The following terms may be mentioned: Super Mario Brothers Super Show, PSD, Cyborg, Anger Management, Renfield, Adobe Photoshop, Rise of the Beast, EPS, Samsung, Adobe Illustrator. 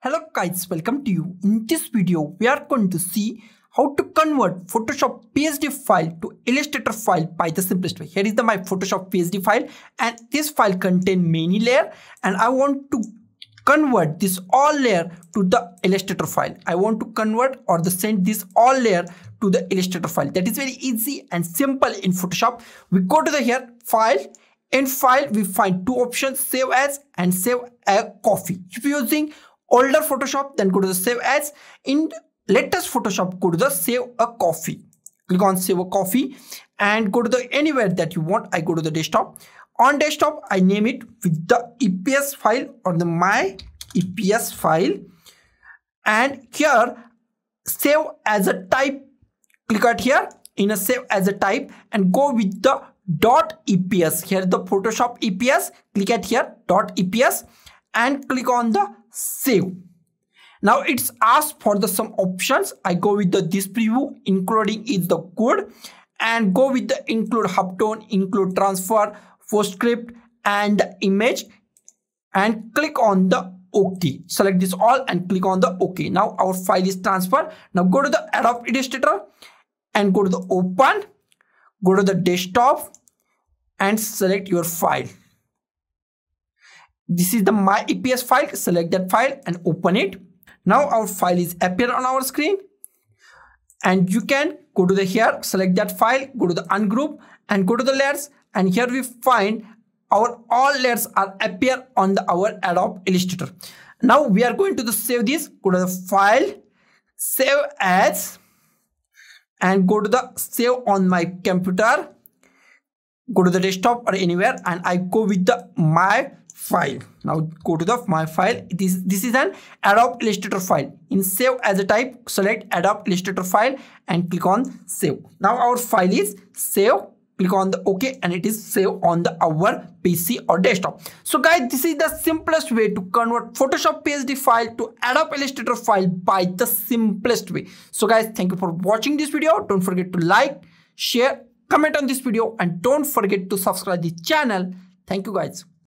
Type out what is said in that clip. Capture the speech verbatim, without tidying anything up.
Hello guys, welcome to you. In this video, we are going to see how to convert Photoshop P S D file to Illustrator file by the simplest way. Here is the my Photoshop P S D file, and this file contains many layers, and I want to convert this all layer to the Illustrator file. I want to convert or the send this all layer to the Illustrator file. That is very easy and simple in Photoshop. We go to the here file. In file, we find two options: save as and save a copy. If you're using older Photoshop, then go to the save as. In latest Photoshop, go to the save a copy. Click on save a copy and go to the anywhere that you want. I go to the desktop. On desktop, I name it with the E P S file or the my E P S file. And here, save as a type. Click out here in a save as a type and go with the dot E P S. Here the Photoshop E P S. Click at here dot E P S and click on the save. Now it's asked for the some options. I go with the this preview, including is the code, and go with the include halftone, include transfer, postscript, and the image, and click on the OK. Select this all and click on the OK. Now our file is transferred. Now go to the Adobe Illustrator and go to the open, go to the desktop and select your file. This is the my E P S file. Select that file and open it. Now our file is appear on our screen, and you can go to the here, select that file, go to the ungroup and go to the layers, and here we find our all layers are appear on the our Adobe Illustrator. Now we are going to the save this. Go to the file, save as, and go to the save on my computer. Go to the desktop or anywhere, and I go with the my file. Now go to the my file. This this is an Adobe Illustrator file. In save as a type, select Adobe Illustrator file and click on save. Now our file is save. Click on the OK, and it is saved on the our P C or desktop. So guys, this is the simplest way to convert Photoshop P S D file to Adobe Illustrator file by the simplest way. So guys, thank you for watching this video. Don't forget to like, share, comment on this video, and don't forget to subscribe to the channel. Thank you guys.